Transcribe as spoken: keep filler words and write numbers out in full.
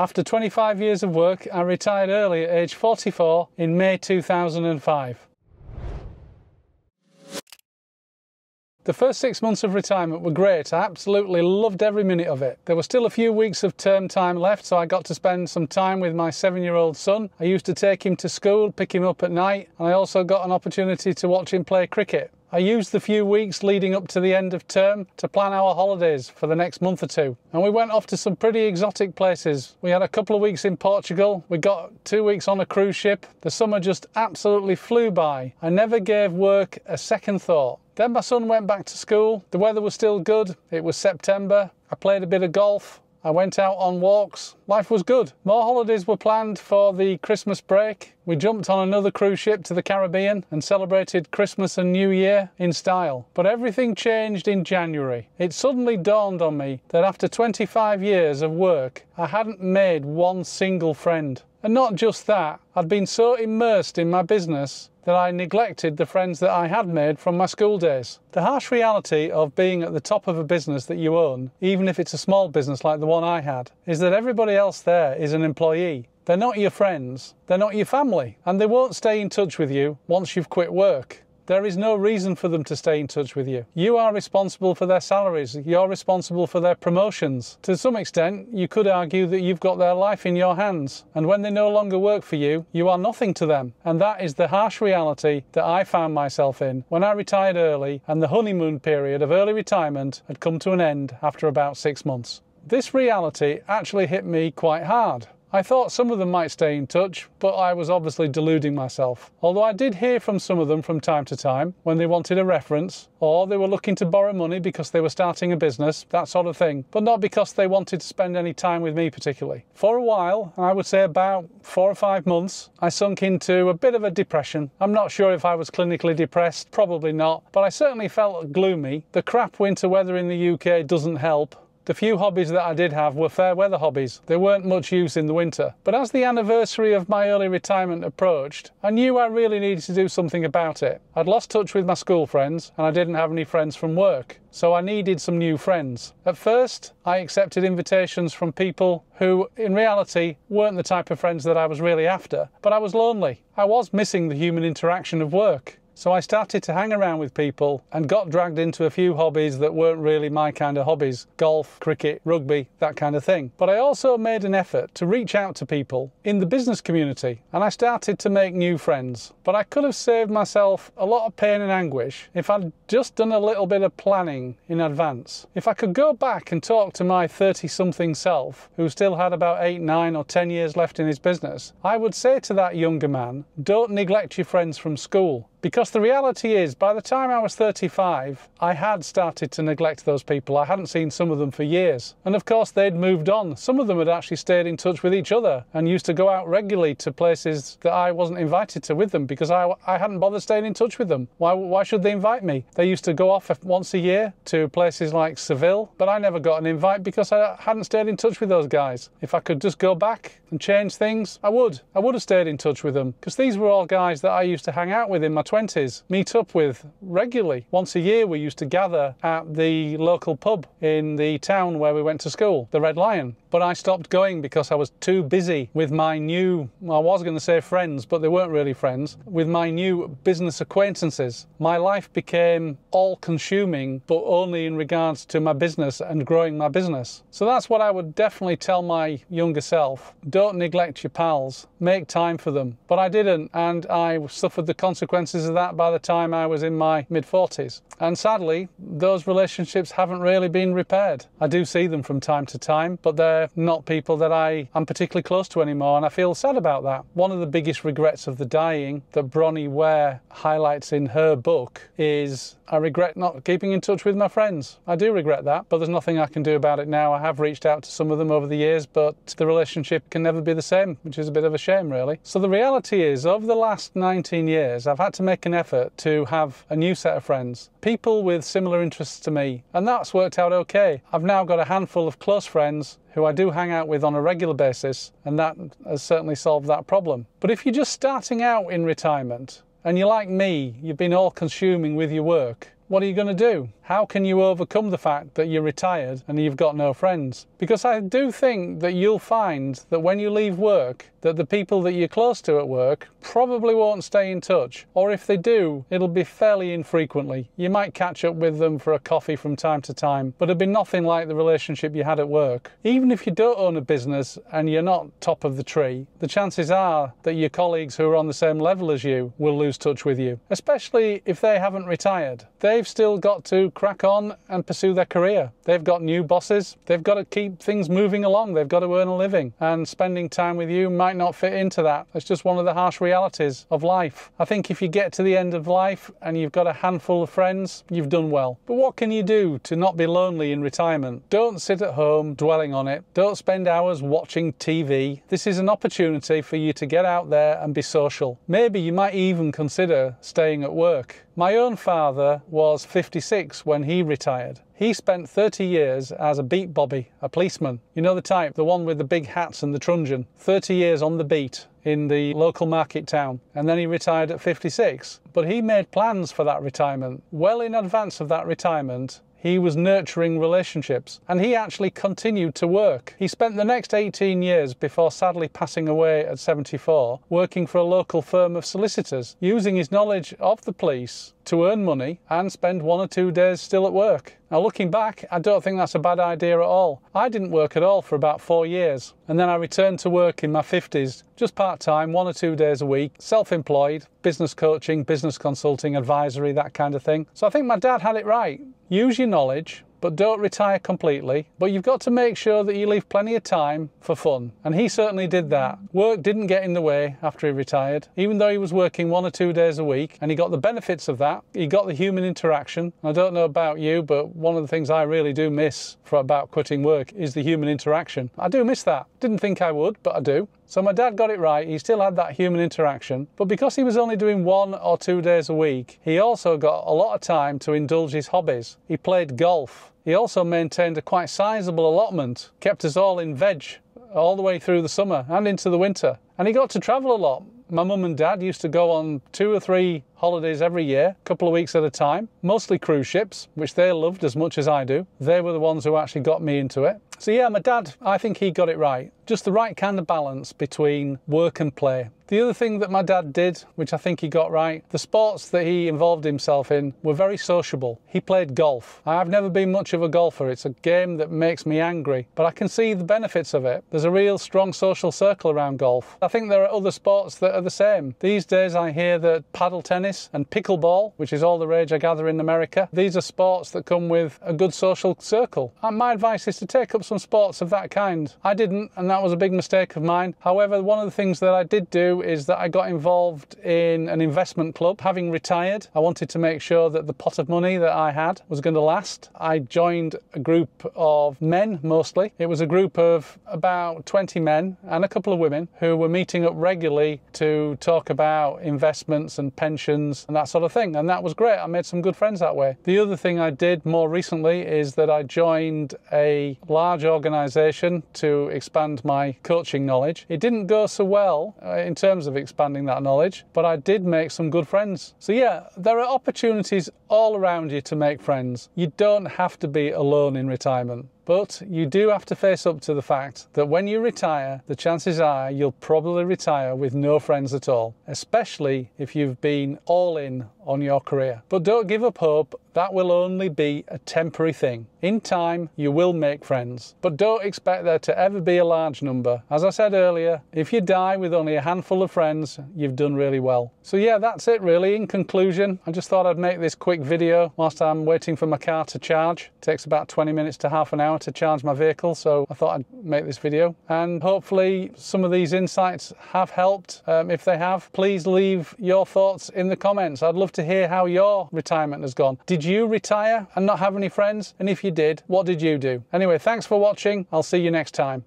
After twenty-five years of work, I retired early at age forty-four in May two thousand five. The first six months of retirement were great. I absolutely loved every minute of it. There were still a few weeks of term time left, so I got to spend some time with my seven-year-old son. I used to take him to school, pick him up at night, and I also got an opportunity to watch him play cricket. I used the few weeks leading up to the end of term to plan our holidays for the next month or two. And we went off to some pretty exotic places. We had a couple of weeks in Portugal. We got two weeks on a cruise ship. The summer just absolutely flew by. I never gave work a second thought. Then my son went back to school. The weather was still good. It was September. I played a bit of golf. I went out on walks. Life was good. More holidays were planned for the Christmas break. We jumped on another cruise ship to the Caribbean and celebrated Christmas and New Year in style. But everything changed in January. It suddenly dawned on me that after twenty-five years of work, I hadn't made one single friend. And not just that, I'd been so immersed in my business that I neglected the friends that I had made from my school days. The harsh reality of being at the top of a business that you own, even if it's a small business like the one I had, is that everybody else there is an employee. They're not your friends, they're not your family, and they won't stay in touch with you once you've quit work. There is no reason for them to stay in touch with you. You are responsible for their salaries. You're responsible for their promotions. To some extent, you could argue that you've got their life in your hands. And when they no longer work for you, you are nothing to them. And that is the harsh reality that I found myself in when I retired early and the honeymoon period of early retirement had come to an end after about six months. This reality actually hit me quite hard. I thought some of them might stay in touch, but I was obviously deluding myself. Although I did hear from some of them from time to time when they wanted a reference, or they were looking to borrow money because they were starting a business, that sort of thing, but not because they wanted to spend any time with me particularly. For a while, I would say about four or five months, I sunk into a bit of a depression. I'm not sure if I was clinically depressed, probably not, but I certainly felt gloomy. The crap winter weather in the U K doesn't help. The few hobbies that I did have were fair weather hobbies. They weren't much use in the winter. But as the anniversary of my early retirement approached, I knew I really needed to do something about it. I'd lost touch with my school friends and I didn't have any friends from work. So I needed some new friends. At first, I accepted invitations from people who, in reality, weren't the type of friends that I was really after. But I was lonely. I was missing the human interaction of work. So I started to hang around with people and got dragged into a few hobbies that weren't really my kind of hobbies. Golf, cricket, rugby, that kind of thing. But I also made an effort to reach out to people in the business community and I started to make new friends. But I could have saved myself a lot of pain and anguish if I'd just done a little bit of planning in advance. If I could go back and talk to my thirty-something self, who still had about eight, nine or ten years left in his business, I would say to that younger man, don't neglect your friends from school. Because the reality is, by the time I was thirty-five, I had started to neglect those people. I hadn't seen some of them for years. And of course, they'd moved on. Some of them had actually stayed in touch with each other and used to go out regularly to places that I wasn't invited to with them because I, I hadn't bothered staying in touch with them. Why, why should they invite me? They used to go off once a year to places like Seville, but I never got an invite because I hadn't stayed in touch with those guys. If I could just go back and change things, I would. I would have stayed in touch with them because these were all guys that I used to hang out with in my twenties, meet up with regularly. Once a year we used to gather at the local pub in the town where we went to school, the Red Lion. But I stopped going because I was too busy with my new, I was going to say friends, but they weren't really friends, with my new business acquaintances. My life became all-consuming, but only in regards to my business and growing my business. So that's what I would definitely tell my younger self. Don't neglect your pals. Make time for them. But I didn't, and I suffered the consequences of that by the time I was in my mid forties. And sadly, those relationships haven't really been repaired. I do see them from time to time, but they're not people that I am particularly close to anymore, and I feel sad about that. One of the biggest regrets of the dying that Bronnie Ware highlights in her book is I regret not keeping in touch with my friends. I do regret that, but there's nothing I can do about it now. I have reached out to some of them over the years, but the relationship can never be the same, which is a bit of a shame, really. So the reality is, over the last nineteen years, I've had to make an effort to have a new set of friends, people with similar interests to me, and that's worked out okay. I've now got a handful of close friends who I do hang out with on a regular basis, and that has certainly solved that problem. But if you're just starting out in retirement, and you're like me, you've been all-consuming with your work, what are you going to do? How can you overcome the fact that you're retired and you've got no friends? Because I do think that you'll find that when you leave work, that the people that you're close to at work probably won't stay in touch, or if they do, it'll be fairly infrequently. You might catch up with them for a coffee from time to time, but it'll be nothing like the relationship you had at work. Even if you don't own a business and you're not top of the tree, the chances are that your colleagues who are on the same level as you will lose touch with you, especially if they haven't retired. They've still got to crack on and pursue their career. They've got new bosses. They've got to keep things moving along. They've got to earn a living, and spending time with you might not fit into that. It's just one of the harsh realities of life. I think if you get to the end of life and you've got a handful of friends, you've done well. But what can you do to not be lonely in retirement? Don't sit at home dwelling on it. Don't spend hours watching T V. This is an opportunity for you to get out there and be social. Maybe you might even consider staying at work. My own father was fifty-six when he retired. He spent thirty years as a beat bobby, a policeman. You know the type, the one with the big hats and the truncheon. thirty years on the beat in the local market town, and then he retired at fifty-six. But he made plans for that retirement. Well in advance of that retirement, he was nurturing relationships, and he actually continued to work. He spent the next eighteen years before sadly passing away at seventy-four, working for a local firm of solicitors, using his knowledge of the police to earn money and spend one or two days still at work. Now looking back, I don't think that's a bad idea at all. I didn't work at all for about four years, and then I returned to work in my fifties, just part-time, one or two days a week, self-employed, business coaching, business consulting, advisory, that kind of thing. So I think my dad had it right. Use your knowledge, but don't retire completely. But you've got to make sure that you leave plenty of time for fun. And he certainly did that. Work didn't get in the way after he retired, even though he was working one or two days a week, and he got the benefits of that. He got the human interaction. I don't know about you, but one of the things I really do miss for about quitting work is the human interaction. I do miss that. Didn't think I would, but I do. So my dad got it right. He still had that human interaction, but because he was only doing one or two days a week, he also got a lot of time to indulge his hobbies. He played golf. He also maintained a quite sizable allotment, kept us all in veg all the way through the summer and into the winter. And he got to travel a lot. My mum and dad used to go on two or three holidays every year, a couple of weeks at a time, mostly cruise ships, which they loved as much as I do. They were the ones who actually got me into it. So yeah, my dad, I think he got it right. Just the right kind of balance between work and play. The other thing that my dad did, which I think he got right, the sports that he involved himself in were very sociable. He played golf. I've never been much of a golfer. It's a game that makes me angry, but I can see the benefits of it. There's a real strong social circle around golf. I think there are other sports that are the same. These days I hear that paddle tennis and pickleball, which is all the rage I gather in America, these are sports that come with a good social circle. And my advice is to take up some sports of that kind. I didn't, and that was a big mistake of mine. However, one of the things that I did do is that I got involved in an investment club. Having retired, I wanted to make sure that the pot of money that I had was going to last. I joined a group of men mostly. It was a group of about twenty men and a couple of women who were meeting up regularly to talk about investments and pensions and that sort of thing. And that was great. I made some good friends that way. The other thing I did more recently is that I joined a large organization to expand my coaching knowledge. It didn't go so well in terms terms of expanding that knowledge, but I did make some good friends. So yeah, there are opportunities all around you to make friends. You don't have to be alone in retirement. But you do have to face up to the fact that when you retire, the chances are you'll probably retire with no friends at all, especially if you've been all in on your career. But don't give up hope. That will only be a temporary thing. In time, you will make friends, but don't expect there to ever be a large number. As I said earlier, if you die with only a handful of friends, you've done really well. So yeah, that's it really. In conclusion, I just thought I'd make this quick video whilst I'm waiting for my car to charge. It takes about twenty minutes to half an hour to charge my vehicle, so I thought I'd make this video, and hopefully some of these insights have helped. Um, if they have, please leave your thoughts in the comments. I'd love to hear how your retirement has gone. Did you retire and not have any friends? And if you did, what did you do? Anyway, thanks for watching. I'll see you next time.